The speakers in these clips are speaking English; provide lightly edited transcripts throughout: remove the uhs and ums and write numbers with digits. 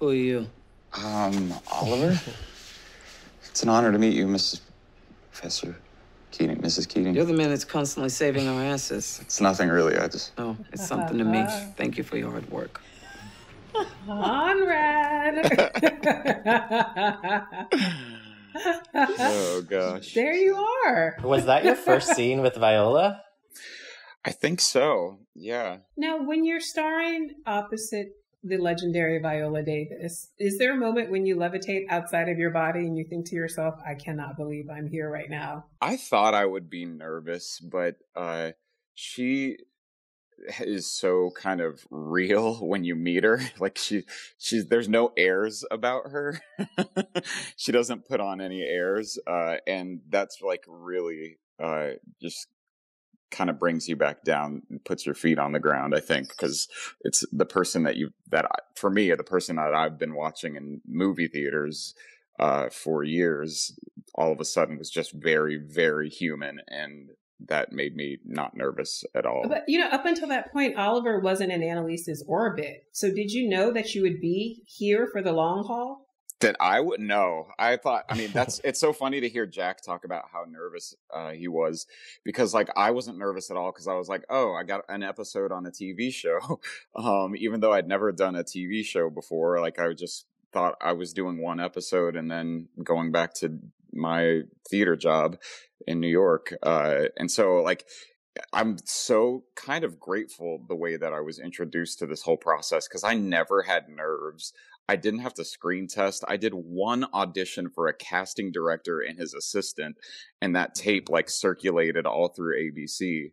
Who are you? Oliver? It's an honor to meet you, Mrs. Keating. You're the man that's constantly saving our asses. It's nothing, really. No, it's something to me. Thank you for your hard work. Conrad! Oh, gosh. There you are. Was that your first scene with Viola? I think so, yeah. Now, when you're starring opposite the legendary Viola Davis, is there a moment when you levitate outside of your body and you think to yourself, I cannot believe I'm here right now? I thought I would be nervous, but she is so kind of real when you meet her. Like she's there's no airs about her. She doesn't put on any airs, and that's like really just kind of brings you back down and puts your feet on the ground, I think, because it's the person that for me, the person that I've been watching in movie theaters for years, all of a sudden was just very, very human, and that made me not nervous at all. But, you know, up until that point, Oliver wasn't in Annalise's orbit. So did you know that you would be here for the long haul? That I would know. I thought, I mean, that's, it's so funny to hear Jack talk about how nervous he was, because like, I wasn't nervous at all. Cause I was like, oh, I got an episode on a TV show. Even though I'd never done a TV show before, like I just thought I was doing one episode and then going back to my theater job in New York. And so like, I'm so kind of grateful the way that I was introduced to this whole process, because I never had nerves. I didn't have to screen test. I did one audition for a casting director and his assistant, and that tape like circulated all through ABC.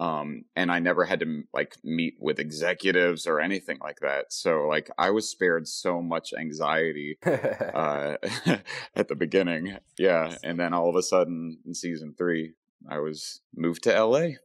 And I never had to like meet with executives or anything like that. So like I was spared so much anxiety at the beginning. Yeah. And then all of a sudden in season 3, I was moved to LA.